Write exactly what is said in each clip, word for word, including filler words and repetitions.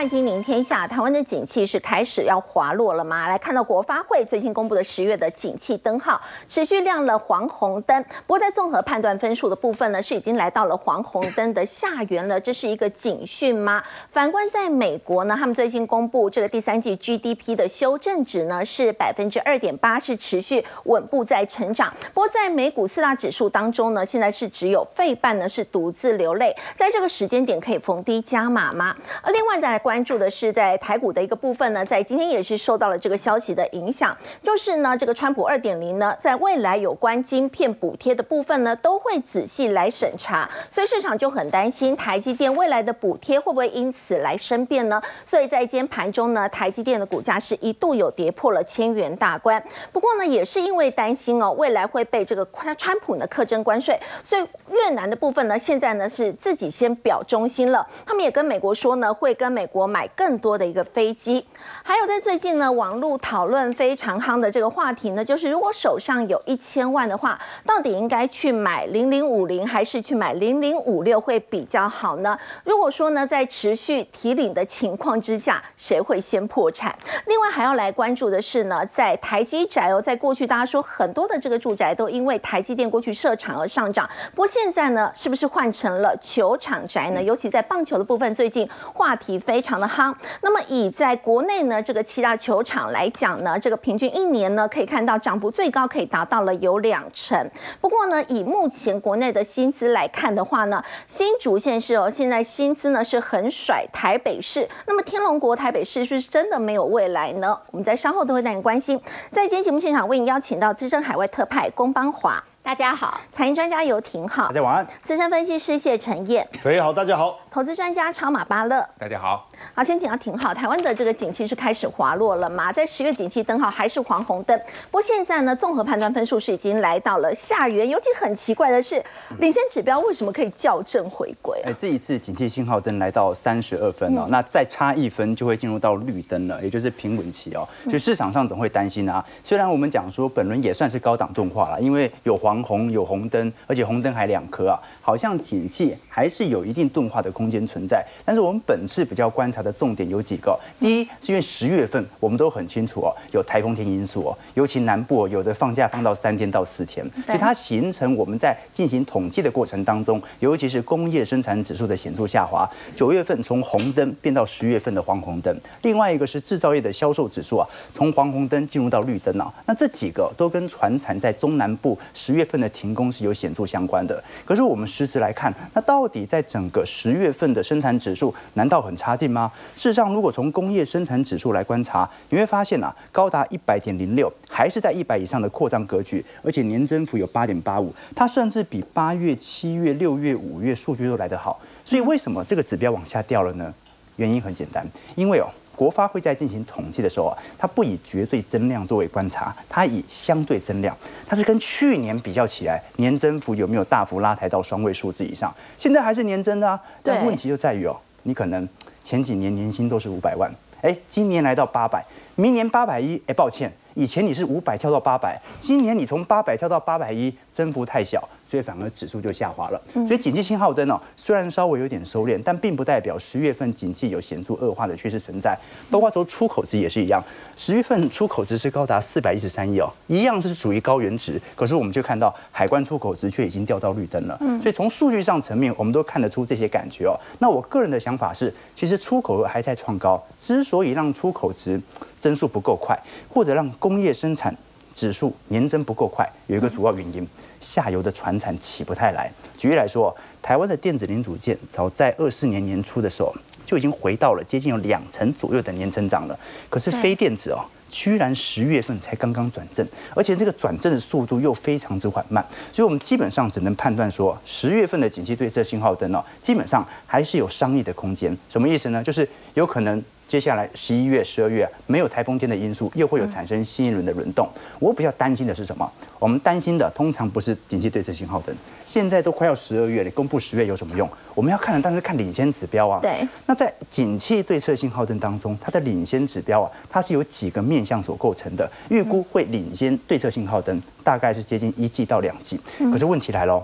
看《金陵天下》，台湾的景气是开始要滑落了吗？来看到国发会最近公布的十月的景气灯号，持续亮了黄红灯。不过在综合判断分数的部分呢，是已经来到了黄红灯的下缘了，这是一个警讯吗？反观在美国呢，他们最近公布这个第三季 G D P 的修正值呢是百分之二点八，是持续稳步在成长。不过在美股四大指数当中呢，现在是只有费半呢是独自流泪，在这个时间点可以逢低加码吗？ 而另外再来关注的是，在台股的一个部分呢，在今天也是受到了这个消息的影响，就是呢，这个川普 二点零 呢，在未来有关晶片补贴的部分呢，都会仔细来审查，所以市场就很担心台积电未来的补贴会不会因此来生变呢？所以在今天盘中呢，台积电的股价是一度有跌破了千元大关，不过呢，也是因为担心哦，未来会被这个川普呢课征关税，所以越南的部分呢，现在呢是自己先表忠心了，他们也跟美国说呢。 会跟美国买更多的一个飞机，还有在最近呢，网络讨论非常夯的这个话题呢，就是如果手上有一千万的话，到底应该去买零零五零还是去买零零五六会比较好呢？如果说呢，在持续提领的情况之下，谁会先破产？另外还要来关注的是呢，在台积宅哦，在过去大家说很多的这个住宅都因为台积电过去设厂而上涨，不过现在呢，是不是换成了球场宅呢？尤其在棒球的部分，最近。 话题非常的夯，那么以在国内呢这个七大球场来讲呢，这个平均一年呢可以看到涨幅最高可以达到了有两成。不过呢，以目前国内的薪资来看的话呢，新竹县市哦，现在薪资呢是很甩台北市。那么天龙国台北市是不是真的没有未来呢？我们在稍后都会带你关心。在今天节目现场为您邀请到资深海外特派龚邦华。 大家好，财经专家游庭皓，大家晚安。资深分析师谢晨彦，晨彦好，大家好。投资专家超马巴乐，大家好。好，先讲到庭皓，台湾的这个景气是开始滑落了嘛？在十月景气灯号还是黄红灯，不过现在呢，综合判断分数是已经来到了下缘，尤其很奇怪的是，领先指标为什么可以校正回归、啊？哎、欸，这一次景气信号灯来到三十二分哦，嗯、那再差一分就会进入到绿灯了，也就是平稳期哦。所以市场上总会担心啊。虽然我们讲说本轮也算是高档钝化了，因为有滑。 黄红有红灯，而且红灯还两颗啊，好像景气还是有一定钝化的空间存在。但是我们本次比较观察的重点有几个，第一是因为十月份我们都很清楚哦，有台风天因素哦，尤其南部有的放假放到三天到四天，所以它形成我们在进行统计的过程当中，尤其是工业生产指数的显著下滑。九月份从红灯变到十月份的黄红灯，另外一个是制造业的销售指数啊，从黄红灯进入到绿灯啊，那这几个都跟传产在中南部十月。 月份的停工是有显著相关的，可是我们实质来看，那到底在整个十月份的生产指数难道很差劲吗？事实上，如果从工业生产指数来观察，你会发现啊，高达 一百点零六， 还是在一百以上的扩张格局，而且年增幅有 八点八五， 它甚至比八月、七月、六月、五月数据都来得好。所以为什么这个指标往下掉了呢？原因很简单，因为哦。 国发会在进行统计的时候啊，它不以绝对增量作为观察，它以相对增量，它是跟去年比较起来，年增幅有没有大幅拉抬到双位数字以上？现在还是年增的啊，但问题就在于哦，你可能前几年年薪都是五百万，哎，今年来到八百，明年八百一，哎，抱歉，以前你是五百跳到八百，今年你从八百跳到八百一，增幅太小。 所以反而指数就下滑了。所以景气信号灯哦，虽然稍微有点收敛，但并不代表十月份景气有显著恶化的趋势存在。包括从出口值也是一样，十月份出口值是高达四百一十三亿哦，一样是属于高原值。可是我们就看到海关出口值却已经掉到绿灯了。所以从数据上层面，我们都看得出这些感觉哦。那我个人的想法是，其实出口额还在创高，之所以让出口值增速不够快，或者让工业生产指数年增不够快，有一个主要原因。 下游的船产起不太来。举例来说，台湾的电子零组件早在二四年年初的时候就已经回到了接近有两成左右的年成长了。可是非电子哦，居然十月份才刚刚转正，而且这个转正的速度又非常之缓慢。所以我们基本上只能判断说，十月份的景气对策信号灯哦，基本上还是有商议的空间。什么意思呢？就是有可能。 接下来十一月、十二月没有台风天的因素，又会有产生新一轮的轮动。我比较担心的是什么？我们担心的通常不是景气对策信号灯。现在都快要十二月了，公布十月有什么用？我们要看的当然是看领先指标啊。对。那在景气对策信号灯当中，它的领先指标啊，它是由几个面向所构成的，预估会领先对策信号灯，大概是接近一季到两季。可是问题来了，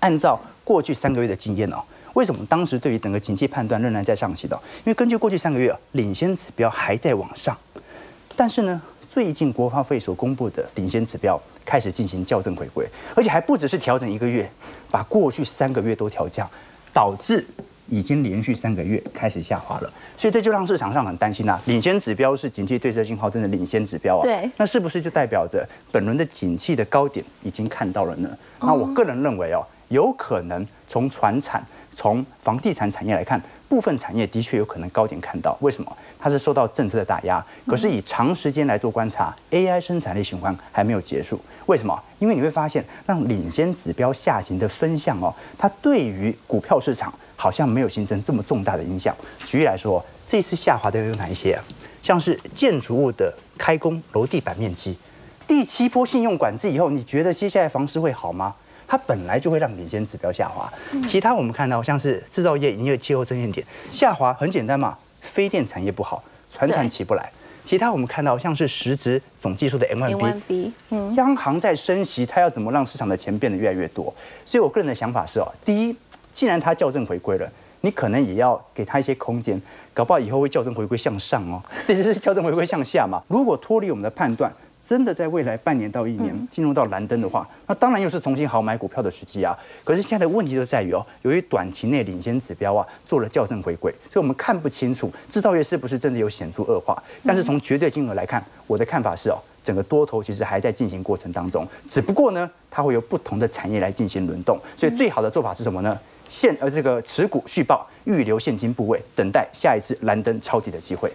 按照过去三个月的经验哦。为什么当时对于整个景气判断仍然在上行的？因为根据过去三个月领先指标还在往上，但是呢，最近国发会所公布的领先指标开始进行校正回归，而且还不只是调整一个月，把过去三个月都调降，导致已经连续三个月开始下滑了，所以这就让市场上很担心啊。领先指标是景气对策信号，真的领先指标啊？对，那是不是就代表着本轮的景气的高点已经看到了呢？那我个人认为哦，有可能从传产、从房地产产业来看，部分产业的确有可能高点看到。为什么？它是受到政策的打压。可是以长时间来做观察 ，A I 生产力循环还没有结束。为什么？因为你会发现，让领先指标下行的分项哦，它对于股票市场好像没有形成这么重大的影响。举例来说，这次下滑的有哪一些啊？像是建筑物的开工楼地板面积，第七波信用管制以后，你觉得接下来房市会好吗？它本来就会让领先指标下滑。其他我们看到像是制造业营业气候增减点下滑，很简单嘛，非电产业不好，传产起不来。其他我们看到像是实质总技术的 M 一 B， 央行在升息，它要怎么让市场的钱变得越来越多？所以我个人的想法是哦，第一，既然它校正回归了，你可能也要给它一些空间，搞不好以后会校正回归向上哦。这就是校正回归向下嘛。如果脱离我们的判断，真的在未来半年到一年进入到蓝灯的话，那当然又是重新好买股票的时机啊。可是现在的问题就在于哦，由于短期内领先指标啊做了校正回归，所以我们看不清楚制造业是不是真的有显著恶化。但是从绝对金额来看，我的看法是哦，整个多头其实还在进行过程当中，只不过呢，它会由不同的产业来进行轮动。所以最好的做法是什么呢？现呃这个持股续报，预留现金部位，等待下一次蓝灯抄底的机会。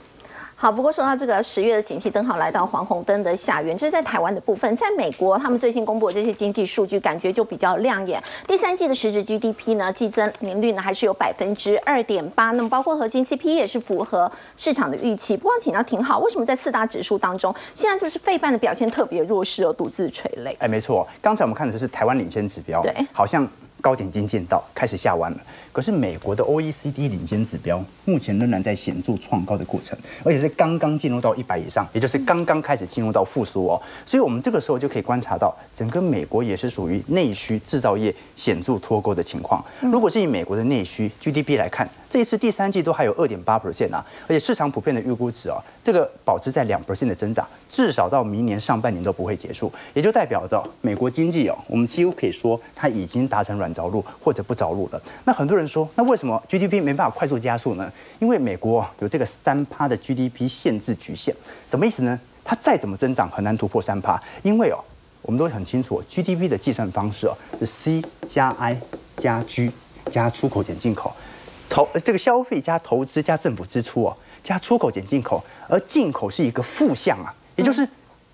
好，不过说到这个十月的景气灯号来到黄红灯的下缘，这是在台湾的部分。在美国，他们最新公布的这些经济数据，感觉就比较亮眼。第三季的实质 G D P 呢，季增年率呢还是有百分之二点八，那么包括核心 C P I 也是符合市场的预期。不过请教挺好，为什么在四大指数当中，现在就是费半的表现特别弱势哦，独自垂泪？哎，没错，刚才我们看的就是台湾领先指标，对，好像高点已经见到，开始下弯了。可是美国的 O E C D 领先指标目前仍然在显著创高的过程，而且是刚刚进入到一百以上，也就是刚刚开始进入到复苏哦。所以我们这个时候就可以观察到，整个美国也是属于内需制造业显著脱钩的情况。如果是以美国的内需 G D P 来看，这一次第三季都还有 百分之二点八 啊，而且市场普遍的预估值啊、哦，这个保持在百分之二 的增长，至少到明年上半年都不会结束，也就代表着美国经济哦，我们几乎可以说它已经达成软着陆或者不着陆了。那很多人说，那为什么 G D P 没办法快速加速呢？因为美国有这个三趴的 G D P 限制局限，什么意思呢？它再怎么增长很难突破三趴，因为哦，我们都很清楚 G D P 的计算方式哦是 C 加 I 加 G 加出口减进口，投这个消费加投资加政府支出哦加出口减进口，而进口是一个负项啊，也就是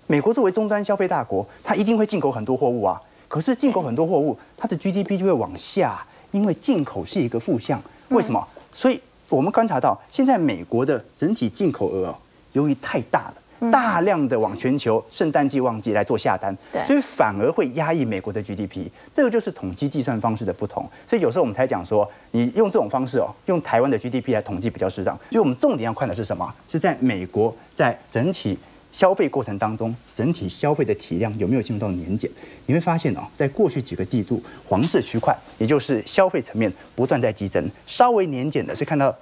美国作为终端消费大国，它一定会进口很多货物啊。可是进口很多货物，它的 G D P 就会往下，因为进口是一个负项。为什么？所以我们观察到，现在美国的整体进口额由于太大了，大量的往全球圣诞季旺季来做下单，所以反而会压抑美国的 G D P。这个就是统计计算方式的不同。所以有时候我们才讲说，你用这种方式哦，用台湾的 G D P 来统计比较适当。所以我们重点要看的是什么？是在美国在整体消费过程当中，整体消费的体量有没有进入到年减？你会发现哦，在过去几个季度，黄色区块，也就是消费层面不断在激增，稍微年减的是看到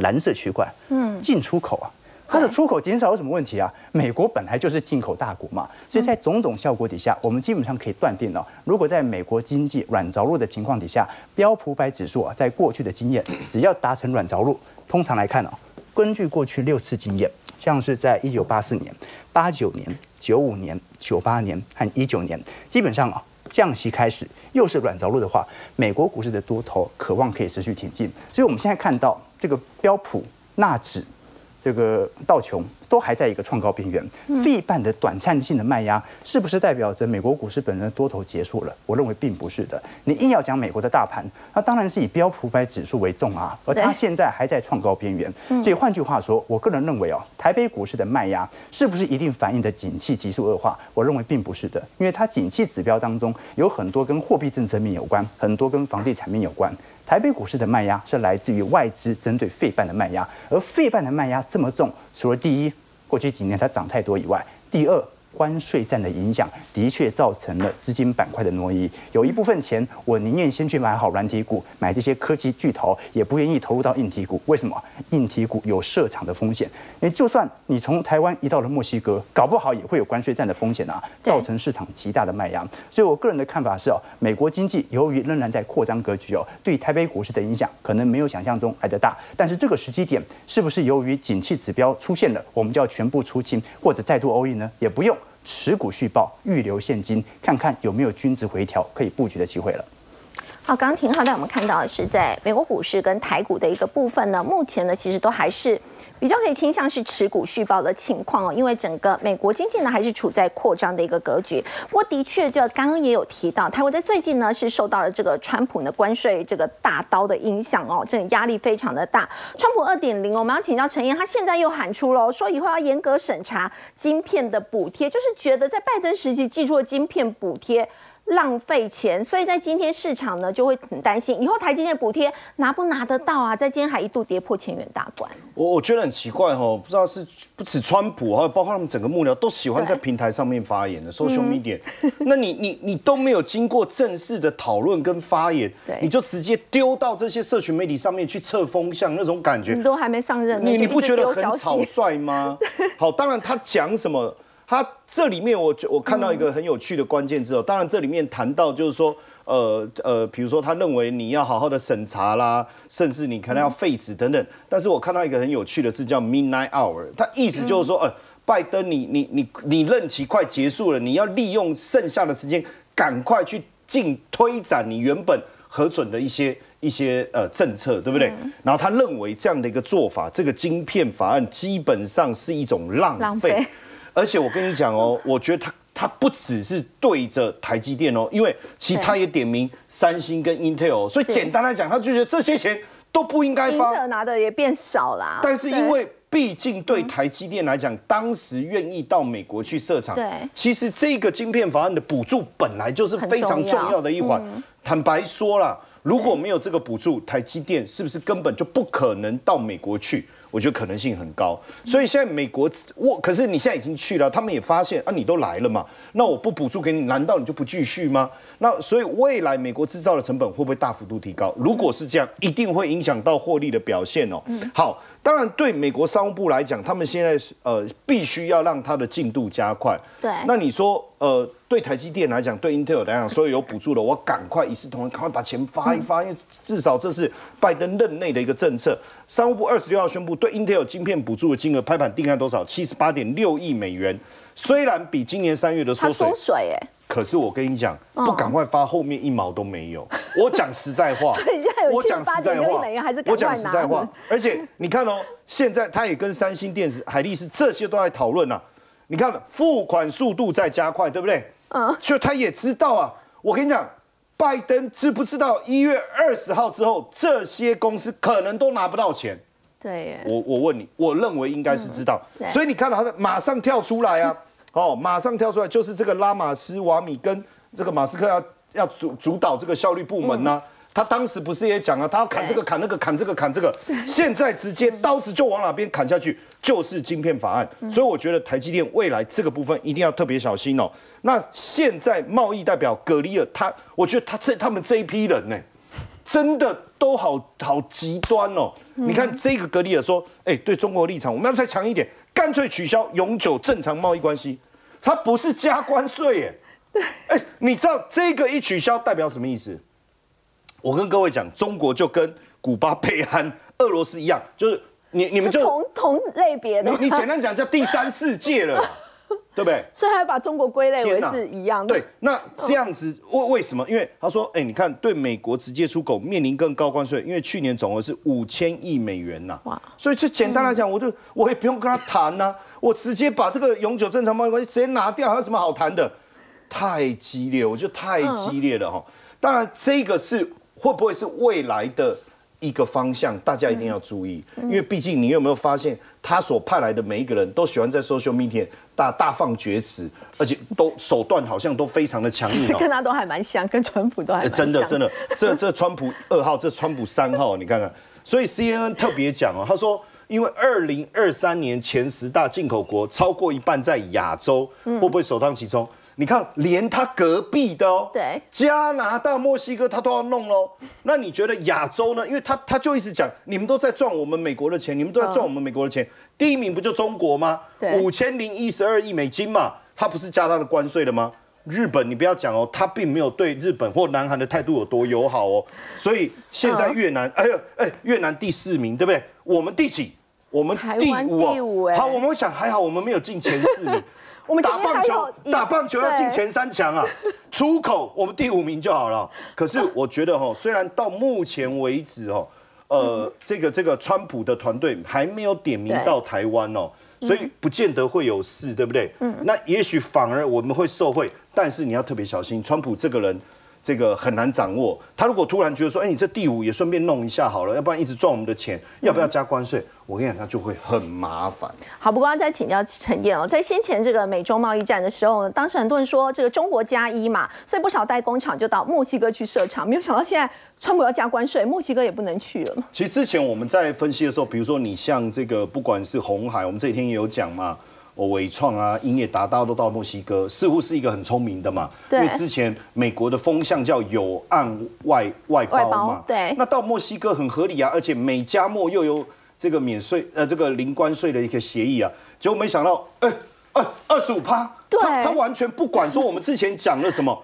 蓝色区块，嗯，进出口啊，它的出口减少有什么问题啊？美国本来就是进口大国嘛，所以在种种效果底下，我们基本上可以断定哦，如果在美国经济软着陆的情况底下，标普百指数啊，在过去的经验，只要达成软着陆，通常来看哦，根据过去六次经验。像是在一九八四年、八九年、九五年、九八年和一九年，基本上啊，降息开始又是软着陆的话，美国股市的多头渴望可以持续挺进。所以我们现在看到这个标普、纳指、这个道琼都还在一个创高边缘，费半的短暂性的卖压是不是代表着美国股市本身的多头结束了？我认为并不是的。你硬要讲美国的大盘，那当然是以标普百指数为重啊，而它现在还在创高边缘。所以换句话说，我个人认为哦，台北股市的卖压是不是一定反映的景气急速恶化？我认为并不是的，因为它景气指标当中有很多跟货币政策面有关，很多跟房地产面有关。台北股市的卖压是来自于外资针对费半的卖压，而费半的卖压这么重，除了第一，过去几年它涨太多以外，第二，关税战的影响，的确造成了资金板块的挪移。有一部分钱，我宁愿先去买好软体股，买这些科技巨头，也不愿意投入到硬体股。为什么？硬体股有设厂的风险，因为就算你从台湾移到了墨西哥，搞不好也会有关税战的风险啊，造成市场极大的卖压。所以我个人的看法是哦，美国经济由于仍然在扩张格局哦，对台北股市的影响可能没有想象中来得大。但是这个时机点是不是由于景气指标出现了，我们就要全部出清或者再度欧印呢？也不用。 持股续报，预留现金，看看有没有均值回调可以布局的机会了。好，刚刚廷浩带我们看到的是在美国股市跟台股的一个部分呢，目前呢其实都还是比较可以倾向是持股续报的情况哦，因为整个美国经济呢还是处在扩张的一个格局。不过的确，就刚刚也有提到，台湾在最近呢是受到了这个川普的关税这个大刀的影响哦，这个压力非常的大。川普 二点零， 我们要请教陈彦，他现在又喊出了说以后要严格审查晶片的补贴，就是觉得在拜登时期寄出的晶片补贴。 浪费钱，所以在今天市场呢就会很担心，以后台积电补贴拿不拿得到啊？在今天还一度跌破千元大关。我我觉得很奇怪哦，不知道是不止川普，还有包括他们整个幕僚都喜欢在平台上面发言的 social media。嗯、那你你你都没有经过正式的讨论跟发言，你就直接丢到这些社群媒体上面去测风向，那种感觉。你都还没上任，你你不觉得很草率吗？好，当然他讲什么。 他这里面我我看到一个很有趣的关键字哦，当然这里面谈到就是说，呃呃，比如说他认为你要好好的审查啦，甚至你可能要废止等等。但是我看到一个很有趣的字叫 midnight hour， 它意思就是说，呃，拜登你你你你任期快结束了，你要利用剩下的时间赶快去进推展你原本核准的一些一些呃政策，对不对？然后他认为这样的一个做法，这个晶片法案基本上是一种浪费。 而且我跟你讲哦，我觉得他他不只是对着台积电哦，因为其实他也点名三星跟 Intel， 所以简单来讲，他就觉得这些钱都不应该发。Intel 拿的也变少啦。但是因为毕竟对台积电来讲，当时愿意到美国去设厂，对，其实这个晶片法案的补助本来就是非常重要的一环。坦白说啦，如果没有这个补助，台积电是不是根本就不可能到美国去？ 我觉得可能性很高，所以现在美国我可是你现在已经去了，他们也发现啊，你都来了嘛，那我不补助给你，难道你就不继续吗？那所以未来美国制造的成本会不会大幅度提高？如果是这样，一定会影响到获利的表现哦。好，当然对美国商务部来讲，他们现在呃必须要让它的进度加快。对，那你说呃对台积电来讲，对 Intel 来讲，所以有补助了，我赶快一视同仁，赶快把钱发一发，因为至少这是拜登任内的一个政策。商务部二十六号宣布。 对 Intel 晶片补助的金额拍板定案多少？七十八点六亿美元，虽然比今年三月的缩水，缩水哎，可是我跟你讲，不赶快发，后面一毛都没有。我讲实在话，所以现在有七十八点六亿美元，还是赶快拿。我讲实在话，而且你看哦，现在他也跟三星电子、海力士这些都在讨论啊。你看付款速度在加快，对不对？嗯，就他也知道啊。我跟你讲。 拜登知不知道一月二十号之后，这些公司可能都拿不到钱？对，我我问你，我认为应该是知道，嗯、所以你看到他马上跳出来啊，哦，马上跳出来就是这个拉马斯瓦米跟这个马斯克要要主主导这个效率部门呢、啊。嗯 他当时不是也讲啊，他要砍这个砍那个砍这个砍这个，现在直接刀子就往哪边砍下去，就是晶片法案。所以我觉得台积电未来这个部分一定要特别小心哦。那现在贸易代表葛里尔，他我觉得他这他们这一批人呢、欸，真的都好好极端哦。你看这个葛里尔说，哎，对中国立场我们要再强一点，干脆取消永久正常贸易关系。他不是加关税耶，哎，你知道这个一取消代表什么意思？ 我跟各位讲，中国就跟古巴、贝安、俄罗斯一样，就是你你们就同同类别的你，你简单讲叫第三世界了，对不对？所以还把中国归类为是一样的。对，那这样子为为什么？因为他说，哎、欸，你看对美国直接出口面临更高关税，因为去年总额是五千亿美元呐、啊。所以就简单来讲，我就我也不用跟他谈呐、啊，我直接把这个永久正常贸易关系直接拿掉，还有什么好谈的？太激烈，我觉得太激烈了哈。当然，这个是。 会不会是未来的一个方向？大家一定要注意，因为毕竟你有没有发现，他所派来的每一个人都喜欢在 social media 大大放厥词，而且都手段好像都非常的强硬。其实跟他都还蛮像，跟川普都还蛮像。真的真的，这这川普二号，这川普三号，你看看。所以 C N N 特别讲哦，他说因为二零二三年前十大进口国超过一半在亚洲，会不会首当其冲？你看，连他隔壁的哦，对，加拿大、墨西哥他都要弄喽。那你觉得亚洲呢？因为他他就一直讲，你们都在赚我们美国的钱，你们都在赚我们美国的钱。第一名不就中国吗？五千零一十二亿美金嘛，他不是加他的关税了吗？日本，你不要讲哦，他并没有对日本或南韩的态度有多友好哦。所以现在越南，哎呦，哎，越南第四名，对不对？我们第几？我们第五哦。好，我们想还好，我们没有进前四名。我们打棒球，打棒球要进前三强啊！出口我们第五名就好了。可是我觉得哈，虽然到目前为止哦，呃，这个这个川普的团队还没有点名到台湾哦，所以不见得会有事，对不对？嗯。那也许反而我们会受惠，但是你要特别小心，川普这个人这个很难掌握。他如果突然觉得说，哎，你这第五也顺便弄一下好了，要不然一直赚我们的钱，要不要加关税？我跟你讲，他就会很麻烦。好，不过要再请教陈燕哦，在先前这个美中贸易战的时候，当时很多人说这个中国加一嘛，所以不少代工厂就到墨西哥去设厂。没有想到现在川普要加关税，墨西哥也不能去了。其实之前我们在分析的时候，比如说你像这个，不管是鸿海，我们这几天也有讲嘛，我伟创啊、英业达，大家都到墨西哥，似乎是一个很聪明的嘛。因为之前美国的风向叫有岸外外包嘛，对。那到墨西哥很合理啊，而且美加墨又有这个免税呃，这个零关税的一个协议啊，结果没想到，哎、欸，二二十五趴，他他完全不管说我们之前讲了什么，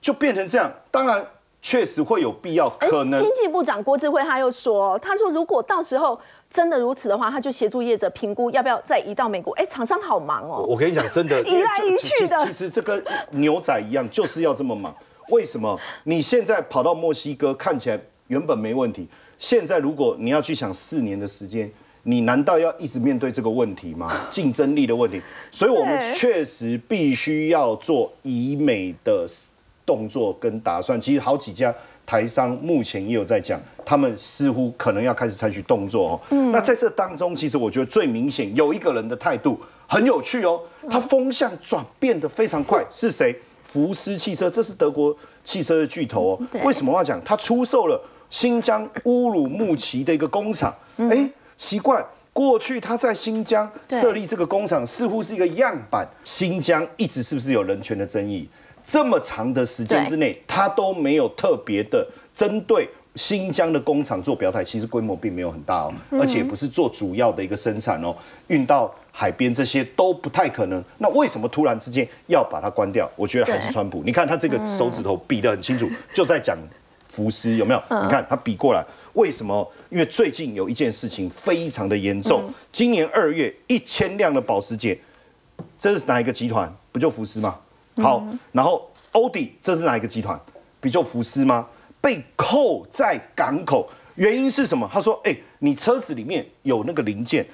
就变成这样。当然，确实会有必要，可能。经济部长郭智慧他又说，他说如果到时候真的如此的话，他就协助业者评估要不要再移到美国。哎、欸，厂商好忙哦。我跟你讲，真的移来移去的，其实这跟牛仔一样，就是要这么忙。为什么你现在跑到墨西哥，看起来原本没问题？现在如果你要去想四年的时间，你难道要一直面对这个问题吗？竞争力的问题，所以我们确实必须要做以美的动作跟打算。其实好几家台商目前也有在讲，他们似乎可能要开始采取动作哦。嗯、那在这当中，其实我觉得最明显有一个人的态度很有趣哦，他风向转变得非常快，是谁？福斯汽车，这是德国汽车的巨头哦。为什么我要讲？他出售了新疆乌鲁木齐的一个工厂，哎，奇怪，过去他在新疆设立这个工厂，似乎是一个样板。新疆一直是不是有人权的争议？这么长的时间之内，他都没有特别的针对新疆的工厂做表态。其实规模并没有很大哦，而且也不是做主要的一个生产哦，运到海边这些都不太可能。那为什么突然之间要把它关掉？我觉得还是川普。你看他这个手指头比得很清楚，就在讲福斯有没有？你看他比过来，为什么？因为最近有一件事情非常的严重。今年二月，一千辆的保时捷，这是哪一个集团？不就福斯吗？好，然后欧迪，这是哪一个集团？不就福斯吗？被扣在港口，原因是什么？他说：“哎，你车子里面有那个零件，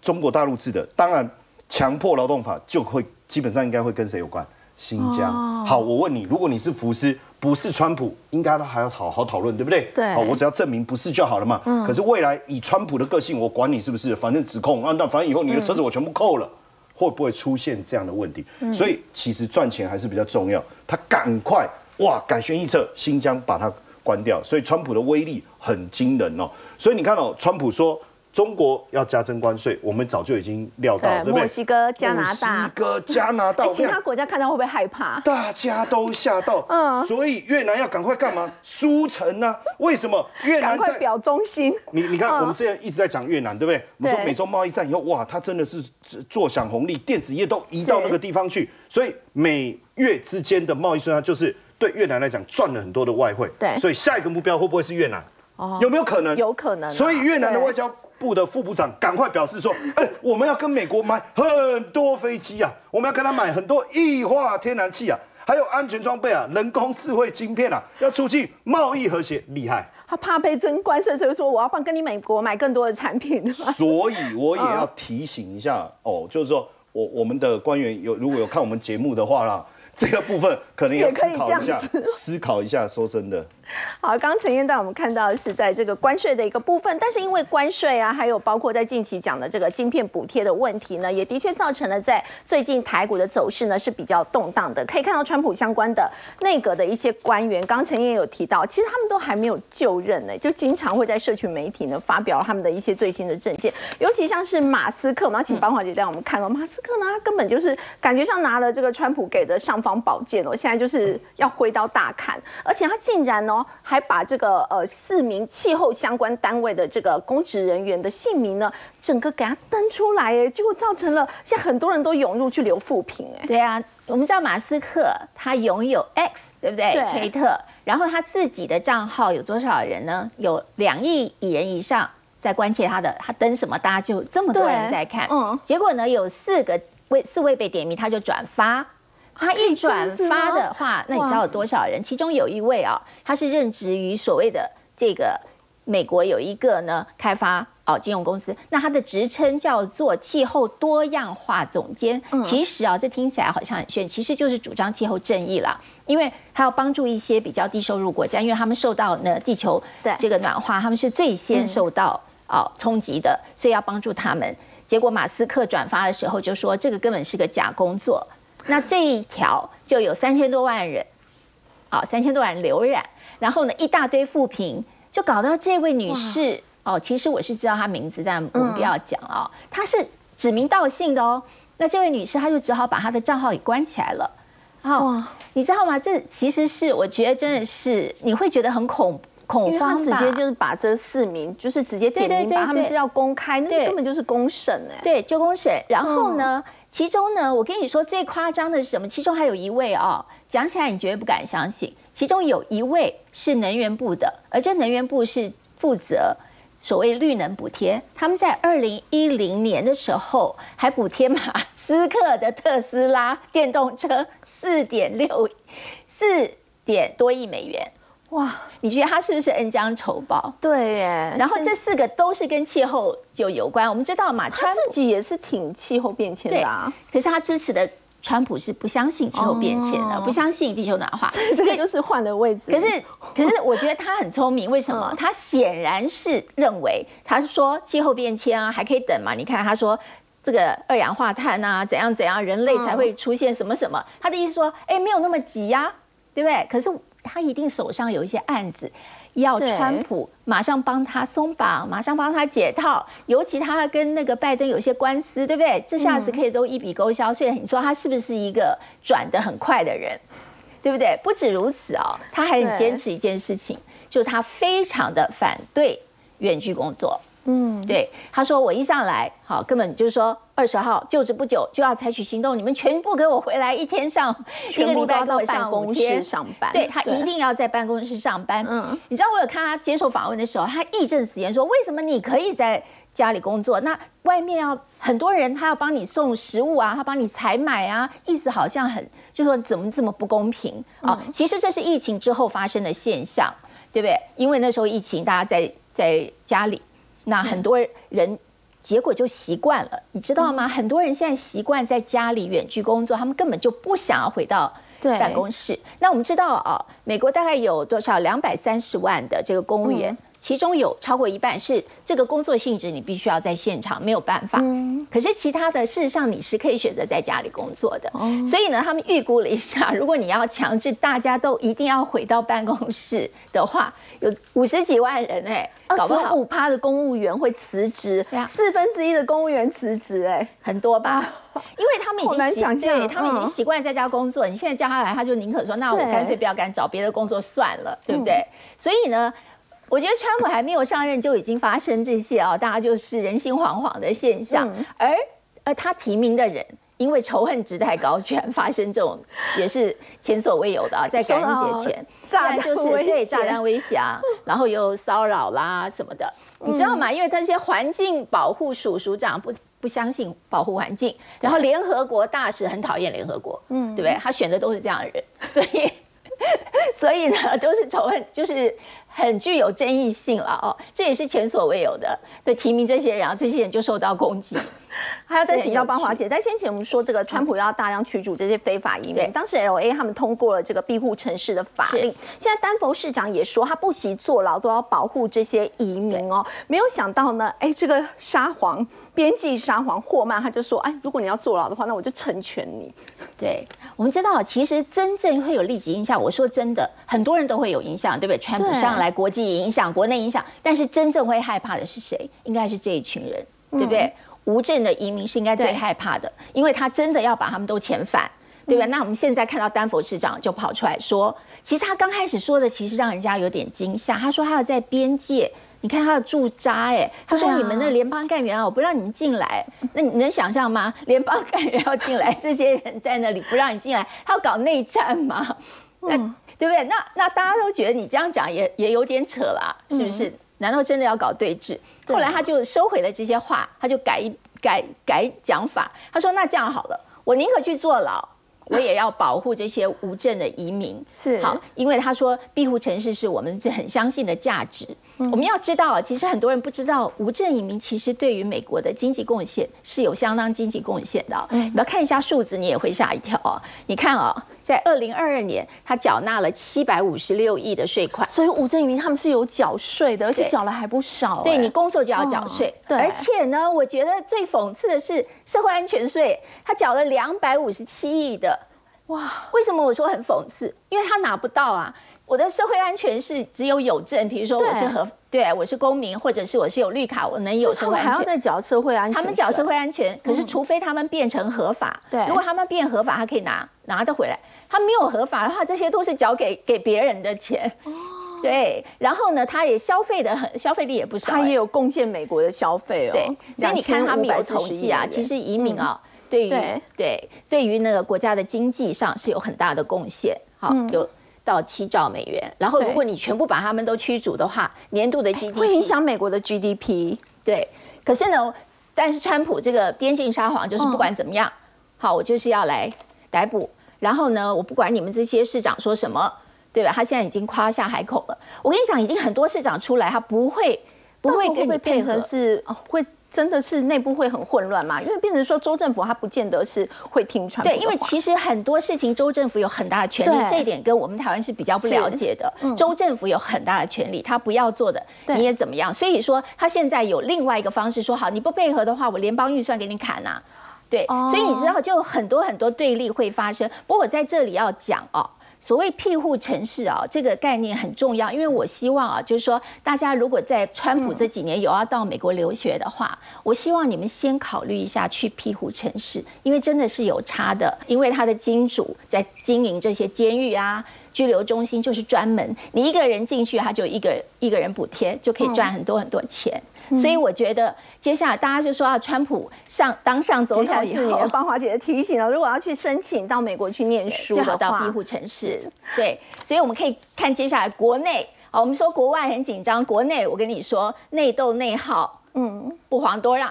中国大陆制的，当然强迫劳动法就会基本上应该会跟谁有关？”新疆，好，我问你，如果你是福斯，不是川普，应该还要好好讨论，对不对？对，好，我只要证明不是就好了嘛。可是未来以川普的个性，我管你是不是，反正指控啊，那反正以后你的车子我全部扣了，会不会出现这样的问题？所以其实赚钱还是比较重要。他赶快哇改弦易辙，新疆把它关掉。所以川普的威力很惊人哦。所以你看哦，川普说中国要加征关税，我们早就已经料到，对不对？墨西哥、加拿大、墨西哥、加拿大，其他国家看到会不会害怕？大家都吓到，嗯，所以越南要赶快干嘛？输诚啊！为什么越南在表忠心？你你看，我们之前一直在讲越南，对不对？我们说美洲贸易战以后，哇，它真的是坐享红利，电子业都移到那个地方去，所以美越之间的贸易顺差就是对越南来讲赚了很多的外汇，对，所以下一个目标会不会是越南？有没有可能？有可能。所以越南的外交部的副部长赶快表示说：“哎、欸，我们要跟美国买很多飞机啊，我们要跟他买很多液化天然气啊，还有安全装备啊，人工智慧晶片啊，要促进贸易和谐。”厉害！他怕被征关税，所以说我要帮跟你美国买更多的产品。所以我也要提醒一下哦，就是说我我们的官员有如果有看我们节目的话啦，这个部分可能也要思考一下，思考一下。说真的，好，刚前一段我们看到是在这个关税的一个部分，但是因为关税啊，还有包括在近期讲的这个晶片补贴的问题呢，也的确造成了在最近台股的走势呢是比较动荡的。可以看到，川普相关的内阁的一些官员，刚陈也有提到，其实他们都还没有就任呢，就经常会在社群媒体呢发表他们的一些最新的政见，尤其像是马斯克，我们要请邦华姐带我们看哦，马斯克呢，他根本就是感觉上拿了这个川普给的尚方宝剑哦，现在就是要挥刀大砍，而且他竟然哦。 还把这个呃四名气候相关单位的这个公职人员的姓名呢，整个给他登出来，哎，结果造成了现在很多人都涌入去留负评，哎。对啊，我们知道马斯克他拥有 X， 对不对？对。推特，然后他自己的账号有多少人呢？有两亿人以上在关切他的，他登什么，大家就这么多人在看。嗯。结果呢，有四个位四位被点名，他就转发。 他一转发的话，那你知道有多少人？其中有一位啊、哦，他是任职于所谓的这个美国有一个呢开发哦金融公司，那他的职称叫做气候多样化总监。嗯、其实啊、哦，这听起来好像很炫，其实就是主张气候正义啦，因为他要帮助一些比较低收入国家，因为他们受到呢地球这个暖化，他们是最先受到哦冲击的，所以要帮助他们。结果马斯克转发的时候就说，这个根本是个假工作。 那这一条就有三千多万人，啊，三千多万人浏览，然后呢，一大堆负评，就搞到这位女士哦，其实我是知道她名字，但我们不要讲哦，她是指名道姓的哦。那这位女士她就只好把她的账号给关起来了。哦，你知道吗？这其实是我觉得真的是你会觉得很恐怖。 因为他直接就是把这四名，就是直接点名把他们资料公开，那根本就是公审哎。对，就公审。然后呢，其中呢，我跟你说最夸张的是什么？其中还有一位哦，讲起来你绝对不敢相信。其中有一位是能源部的，而这能源部是负责所谓绿能补贴。他们在二零一零年的时候还补贴马斯克的特斯拉电动车四点六四点多亿美元。 哇，你觉得他是不是恩将仇报？对耶。然后这四个都是跟气候就有关。我们知道嘛，川普自己也是挺气候变迁的啊。可是他支持的川普是不相信气候变迁的，哦、不相信地球暖化，所以这个就是换了位置。可是，可是我觉得他很聪明，为什么？嗯、他显然是认为，他是说气候变迁啊，还可以等嘛。你看他说。 这个二氧化碳啊，怎样怎样，人类才会出现什么什么？嗯、他的意思说，哎，没有那么急呀、啊，对不对？可是他一定手上有一些案子，要川普马上帮他松绑，马上帮他解套。尤其他跟那个拜登有些官司，对不对？这下子可以都一笔勾销。所以你说他是不是一个转得很快的人，对不对？不止如此哦，他还很坚持一件事情，就是他非常的反对远距工作。 嗯，对，他说我一上来，好，根本就是说二十号就职不久就要采取行动，你们全部给我回来，一天上一个礼拜给我上五天上班，对他一定要在办公室上班。嗯，你知道我有看他接受访问的时候，他义正辞严说，为什么你可以在家里工作，那外面要很多人，他要帮你送食物啊，他帮你采买啊，意思好像很就说怎么这么不公平啊？嗯、其实这是疫情之后发生的现象，对不对？因为那时候疫情，大家在在家里。 那很多人结果就习惯了，你知道吗？很多人现在习惯在家里远距工作，他们根本就不想要回到办公室。那我们知道啊、哦，美国大概有多少两百三十万的这个公务员，嗯、其中有超过一半是这个工作性质，你必须要在现场，没有办法。嗯、可是其他的，事实上你是可以选择在家里工作的。哦、所以呢，他们预估了一下，如果你要强制大家都一定要回到办公室的话，有五十几万人哎、欸。 二十五趴的公务员会辞职，四分之一的公务员辞职，哎，很多吧？因为他们已经习惯，他们已经习惯在家工作。你现在叫他来，他就宁可说，那我干脆不要干，找别的工作算了，对不对？所以呢，我觉得川普还没有上任就已经发生这些啊，大家就是人心惶惶的现象。而而他提名的人，因为仇恨值太高，居然发生这种也是前所未有的啊，在感恩节前。 炸弹就是对炸弹威胁啊，然后又骚扰啦什么的，你知道吗？因为那些环境保护署署长不不相信保护环境，然后联合国大使很讨厌联合国，嗯，对不对？他选的都是这样的人，所以所以呢都是仇恨，就是很具有争议性了哦，这也是前所未有的。对，提名这些人，然后这些人就受到攻击。还要再请教邦华姐，在先前我们说这个川普要大量驱逐这些非法移民，当时 L A 他们通过了这个庇护城市的法令，现在丹佛市长也说他不惜坐牢都要保护这些移民哦。没有想到呢，哎，这个沙皇边境沙皇霍曼他就说，哎，如果你要坐牢的话，那我就成全你。对，我们知道，其实真正会有立即影响，我说真的，很多人都会有影响，对不对？川普上来。来国际影响、国内影响，但是真正会害怕的是谁？应该是这一群人，对不对？嗯、无证的移民是应该最害怕的，因为他真的要把他们都遣返，对吧？嗯、那我们现在看到丹佛市长就跑出来说，其实他刚开始说的，其实让人家有点惊吓。他说他要在边界，你看他要驻扎，哎，他说你们的联邦干员啊，我不让你们进来。那你能想象吗？联邦干员要进来，这些人在那里不让你进来，他要搞内战吗？那、嗯。对不对？那那大家都觉得你这样讲也也有点扯啦，是不是？嗯、难道真的要搞对峙？后来他就收回了这些话，他就改改改讲法。他说：“那这样好了，我宁可去坐牢，我也要保护这些无证的移民。是”是好，因为他说庇护城市是我们很相信的价值。嗯、我们要知道，其实很多人不知道，无证移民其实对于美国的经济贡献是有相当经济贡献的、哦。嗯、你要看一下数字，你也会吓一跳哦。你看哦。在二零二二年，他缴纳了七百五十六亿的税款，所以无证移民他们是有缴税的，而且缴了还不少、欸。对你工作就要缴税，嗯、对而且呢，我觉得最讽刺的是社会安全税，他缴了两百五十七亿的，哇！为什么我说很讽刺？因为他拿不到啊。我的社会安全是只有有证，比如说我是合，对, 对我是公民，或者是我是有绿卡，我能有社会安全。他们还要再缴社会安全税。他们缴社会安全，可是除非他们变成合法，嗯、如果他们变合法，他可以拿拿得回来。他没有合法的话，这些都是缴给给别人的钱。哦对，然后呢，他也消费的很，消费力也不少、欸。他也有贡献美国的消费哦。对，所以你看他们有统计啊，其实移民啊、哦，嗯、对于对 对, 对于那个国家的经济上是有很大的贡献。好，嗯、有。到七兆美元，然后如果你全部把他们都驱逐的话，年度的 G D P 会影响美国的 G D P。对，可是呢，但是川普这个边境沙皇就是不管怎么样，嗯、好，我就是要来逮捕，然后呢，我不管你们这些市长说什么，对吧？他现在已经夸下海口了。我跟你讲，已经很多市长出来，他不会不会跟你配合，是哦会。真的是内部会很混乱嘛？因为变成说州政府他不见得是会听川普的话。对，因为其实很多事情州政府有很大的权利，这一点跟我们台湾是比较不了解的。嗯、州政府有很大的权利，他不要做的你也怎么样？所以说他现在有另外一个方式说，好，你不配合的话，我联邦预算给你砍啊。对，哦、所以你知道就有很多很多对立会发生。不过我在这里要讲哦。所谓庇护城市啊，这个概念很重要，因为我希望啊，就是说大家如果在川普这几年有要到美国留学的话，嗯、我希望你们先考虑一下去庇护城市，因为真的是有差的，因为他的金主在经营这些监狱啊、拘留中心，就是专门你一个人进去，他就一个一个人补贴，就可以赚很多很多钱。嗯所以我觉得接下来大家就说啊，川普上当上总统以后，邦华姐提醒了，如果要去申请到美国去念书的话，到庇护城市。对，所以我们可以看接下来国内啊，我们说国外很紧张，国内我跟你说内斗内耗，嗯，不遑多让。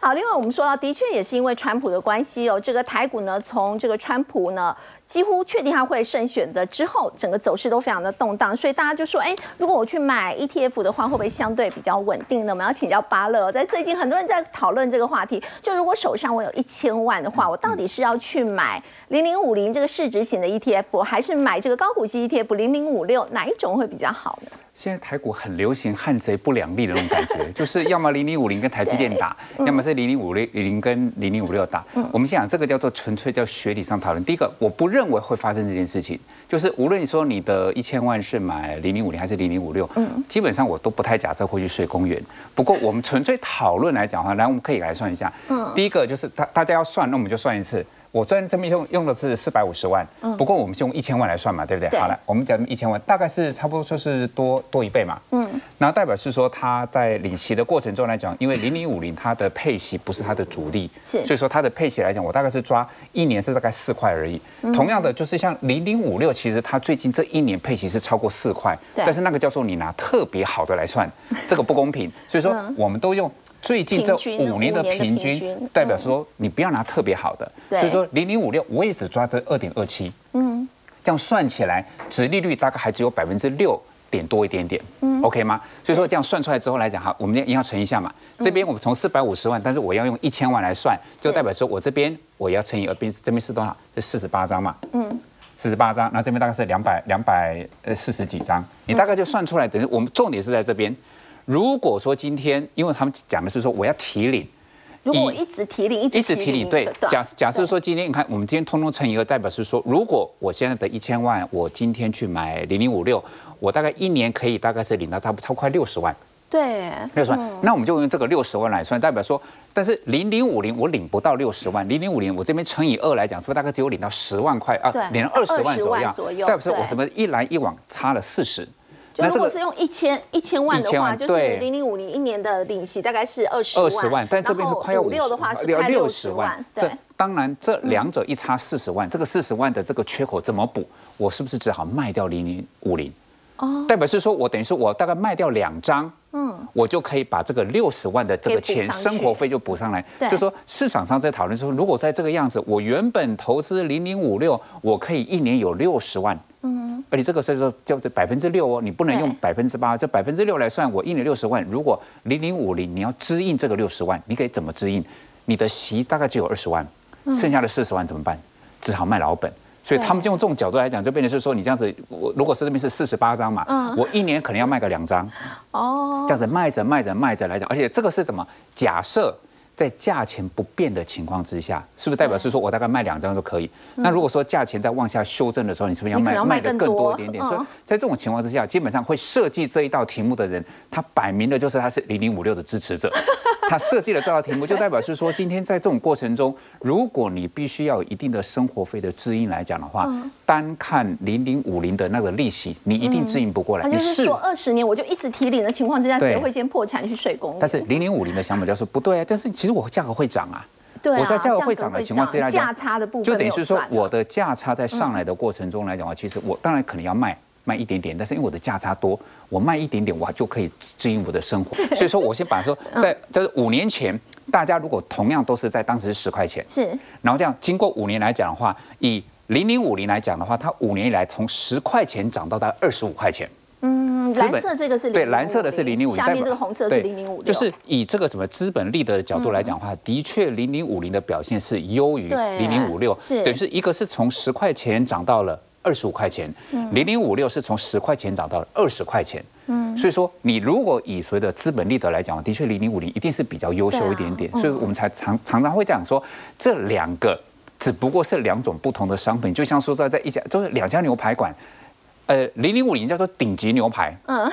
好，另外我们说到，的确也是因为川普的关系哦，这个台股呢，从这个川普呢几乎确定他会胜选的之后，整个走势都非常的动荡，所以大家就说，哎，如果我去买 E T F 的话，会不会相对比较稳定呢？我们要请教巴乐，在最近很多人在讨论这个话题，就如果手上我有一千万的话，我到底是要去买零零五零这个市值型的 E T F， 还是买这个高股息 E T F 零零五六，哪一种会比较好呢？现在台股很流行汉贼不两立的那种感觉，就是要么零零五零跟台积电打，嗯、要么是零零五零跟零零五六打。嗯、我们先讲这个叫做纯粹叫学理上讨论。第一个，我不认为会发生这件事情，就是无论你说你的一千万是买零零五零还是零零五六，基本上我都不太假设会去睡公园。不过我们纯粹讨论来讲的话，来我们可以来算一下。嗯、第一个就是大大家要算，那我们就算一次。我专这边用用的是四百五十万，不过我们是用一千万来算嘛，对不对？对好了，我们讲一千万，大概是差不多就是多多一倍嘛。嗯，然后代表是说它在领息的过程中来讲，因为零零五零它的配息不是它的主力，是，所以说它的配息来讲，我大概是抓一年是大概四块而已。嗯、同样的，就是像零零五六，其实它最近这一年配息是超过四块，但是那个叫做你拿特别好的来算，这个不公平。所以说我们都用。最近这五年的平均，代表说你不要拿特别好的，所以说零零五六我也只抓这二点二七，嗯，这样算起来，殖利率大概还只有百分之六点多一点点，嗯 ，OK 吗？所以说这样算出来之后来讲哈，我们一定要乘一下嘛。这边我们从四百五十万，但是我要用一千万来算，就代表说我这边我也要乘以二，边这边是多少？是四十八张嘛，嗯。 四十八张，那这边大概是两百两百呃四十几张，你大概就算出来。等于我们重点是在这边。如果说今天，因为他们讲的是说我要提领，如果我一直提领，一直提领，对。假假设说今天你看，我们今天通通乘以二，代表是说，如果我现在的一千万，我今天去买零零五六，我大概一年可以大概是领到差不多快六十万。 对，六十万，那我们就用这个六十万来算，代表说，但是零零五零我领不到六十万，零零五零我这边乘以二来讲，是不是大概只有领到十万块啊？领到二十万左右，代表说我什么一来一往差了四十。就如果是用一千一千万的话，就是零零五零一年的利息大概是二十万，二十万，但这边是快要五六的话是快六十万，对。 当然，这两者一差四十万，这个四十万的这个缺口怎么补？我是不是只好卖掉零零五零？ 代表是说，我等于说我大概卖掉两张，嗯，我就可以把这个六十万的这个钱生活费就补上来。就说市场上在讨论说，如果在这个样子，我原本投资零零五六，我可以一年有六十万，嗯，而且这个是说叫做百分之六哦，你不能用百分之八，这百分之六来算，我一年六十万。如果零零五零你要支应这个六十万，你可以怎么支应？你的息大概只有二十万，剩下的四十万怎么办？只好卖老本。 所以他们就用这种角度来讲，就变成是说，你这样子，我如果是这边是四十八张嘛，嗯、我一年可能要卖个两张，哦，这样子卖着卖着卖着来讲，而且这个是怎么？假设在价钱不变的情况之下，是不是代表是说我大概卖两张就可以？嗯、那如果说价钱在往下修正的时候，你是不是要卖卖的更多一点点？嗯、所以在这种情况之下，基本上会设计这一道题目的人，他摆明的就是他是零零五六的支持者。他设计了这道题目，就代表是说，今天在这种过程中，如果你必须要有一定的生活费的支应来讲的话，单看零零五零的那个利息，你一定支应不过来。就是说，二十年我就一直提领的情况之下，谁会先破产去税公？但是零零五零的想法就是不对啊，但是其实我价格会涨啊。 对啊、我在价格会涨的情况之下，价差的部分就等于是说，我的价差在上来的过程中来讲的话，其实我当然可能要卖卖一点点，但是因为我的价差多，我卖一点点，我就可以支应我的生活。所以说我先把说，在就是五年前，大家如果同样都是在当时是十块钱，是，然后这样经过五年来讲的话，以零零五零来讲的话，它五年以来从十块钱涨到它二十五块钱。 蓝色这个是对，蓝色的是零零五零，下面这个红色是零零五六，就是以这个什么资本利的角度来讲的话，的确零零五零的表现是优于零零五六，等于是一个是从十块钱涨到了二十五块钱，零零五六是从十块钱涨到了二十块钱，嗯，所以说你如果以所谓的资本利得来讲，的确零零五零一定是比较优秀一点点，所以我们才常常常会讲说这两个只不过是两种不同的商品，就像说在在一家就是两家牛排馆。 呃，零零五零叫做顶级牛排，嗯，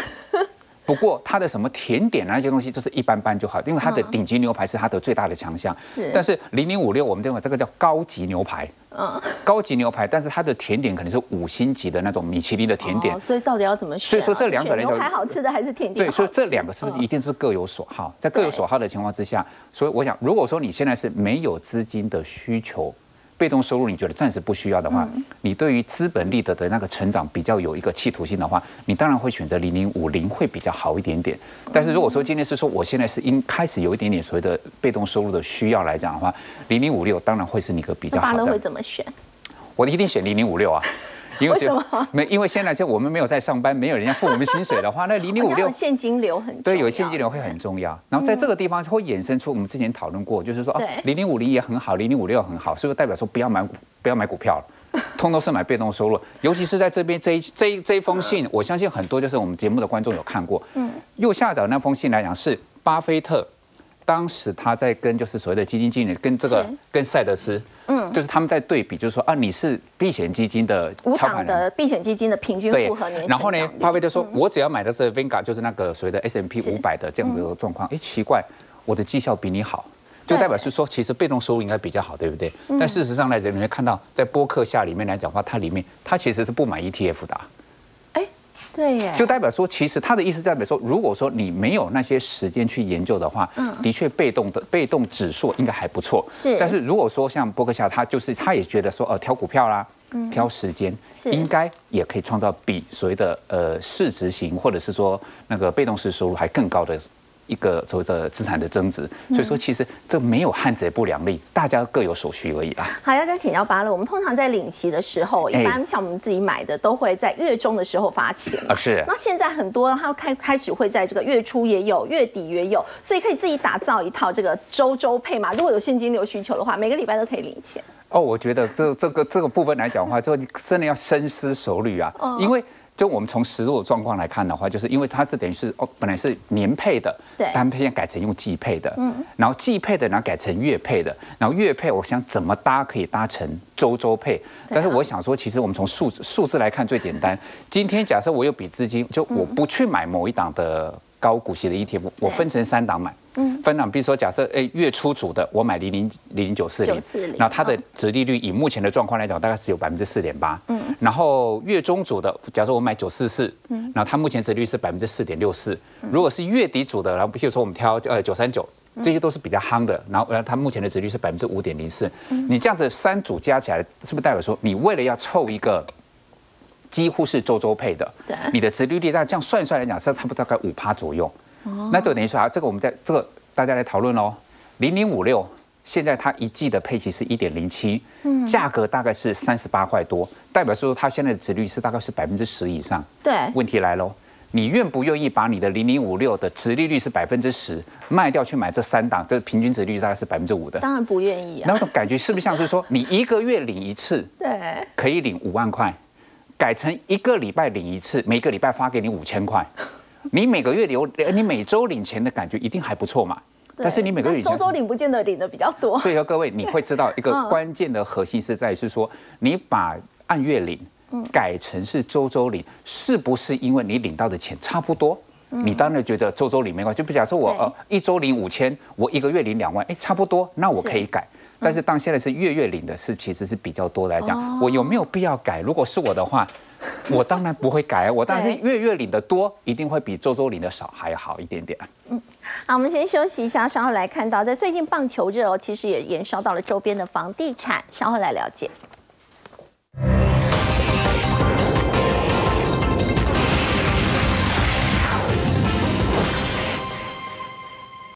不过它的什么甜点啊那些东西就是一般般就好，因为它的顶级牛排是它的最大的强项。是，但是零零五六我们认为这个叫高级牛排，嗯，高级牛排，但是它的甜点可能是五星级的那种米其林的甜点，所以到底要怎么选？所以说这两个人牛排好吃的还是甜点？对，所以这两个是不是一定是各有所好？在各有所好的情况之下，所以我想，如果说你现在是没有资金的需求。 被动收入你觉得暂时不需要的话，你对于资本利得的那个成长比较有一个企图性的话，你当然会选择零零五零会比较好一点点。但是如果说今天是说我现在是因开始有一点点所谓的被动收入的需要来讲的话，零零五六当然会是你个比较好的。巴乐会怎么选？我一定选零零五六啊。 因为什么？没，因为现在就我们没有在上班，没有人家付我们薪水的话，那零零五六现金流很对，有现金流会很重要。然后在这个地方会衍生出我们之前讨论过，就是说，零零五零也很好，零零五六很好，是不是代表说不要买股，不要买股票了，通通是买被动收入？尤其是在这边这一这一这一封信，我相信很多就是我们节目的观众有看过。嗯，右下角那封信来讲是巴菲特。 当时他在跟就是所谓的基金经理跟这个跟赛德斯，嗯，就是他们在对比，就是说啊，你是避险基金的无党的避险基金的平均复合年，然后呢，巴菲特说，我只要买的是 Vanguard， 就是那个所谓的 S and P 五百的这样子的状况，哎，奇怪，我的绩效比你好，就代表是说其实被动收入应该比较好，对不对？但事实上来讲，你会看到在波克夏里面来讲的话，它里面它其实是不买 E T F 的、啊。 对，就代表说，其实他的意思代表说，如果说你没有那些时间去研究的话，嗯，的确被动的被动指数应该还不错，是。但是如果说像波克夏，他就是他也觉得说，呃，挑股票啦，嗯，挑时间，应该也可以创造比所谓的呃市值型或者是说那个被动式收入还更高的一个所谓的资产的增值，所以说其实这没有汉贼不两立，大家各有所需而已啊。好，要再请教巴乐，我们通常在领期的时候，一般像我们自己买的都会在月中的时候发钱啊，是。那现在很多它开开始会在这个月初也有，月底也有，所以可以自己打造一套这个周周配嘛。如果有现金流需求的话，每个礼拜都可以领钱。哦，我觉得这这个这个部分来讲的话，就真的要深思熟虑啊，因为。就我们从实物状况来看的话，就是因为它是等于是哦，本来是年配的，对，单配现在改成用季配的，嗯，然后季配的，然后改成月配的，然后月配，我想怎么搭可以搭成周周配？但是我想说，其实我们从数数字来看最简单。今天假设我有笔资金，就我不去买某一档的高股息的 E T F， 我分成三档买，嗯，分档，比如说假设哎月初组的，我买零零零零九四零，然后它的殖利率以目前的状况来讲，大概只有百分之四点八，嗯。然后月中组的，假如我买九四四，然后它目前殖利率是百分之四点六四。如果是月底组的，然后譬如说我们挑呃九三九，这些都是比较夯的，然后它目前的殖利率是百分之五点零四。你这样子三组加起来，是不是代表说你为了要凑一个几乎是周周配的，你的殖利率大概这样算一算来讲，是差不多大概五趴左右。那就等于说啊，这个我们在这个大家来讨论哦，零零五六。现在它一季的配息是一点零七，价格大概是三十八块多，代表说它现在的殖率是大概是百分之十以上。对，问题来喽，你愿不愿意把你的零零五六的殖利率是百分之十卖掉去买这三档，这平均殖率大概是百分之五的？当然不愿意啊。那种感觉是不是像是说你一个月领一次，对，可以领五万块，改成一个礼拜领一次，每个礼拜发给你五千块，你每个月留，你每周领钱的感觉一定还不错嘛？但是你每个月周周领不见得领的比较多，所以说各位你会知道一个关键的核心是在于是说你把按月领改成是周周领，是不是因为你领到的钱差不多？你当然觉得周周领没关系，就假设我呃一周领五千，我一个月领两万，哎，差不多，那我可以改。但是当现在是月月领的是其实是比较多来讲，我有没有必要改？如果是我的话。我当然不会改，我当然是月月领的多，一定会比周周领的少还好一点点。嗯，好，我们先休息一下，稍后来看到在最近棒球热哦，其实也延烧到了周边的房地产，稍后来了解。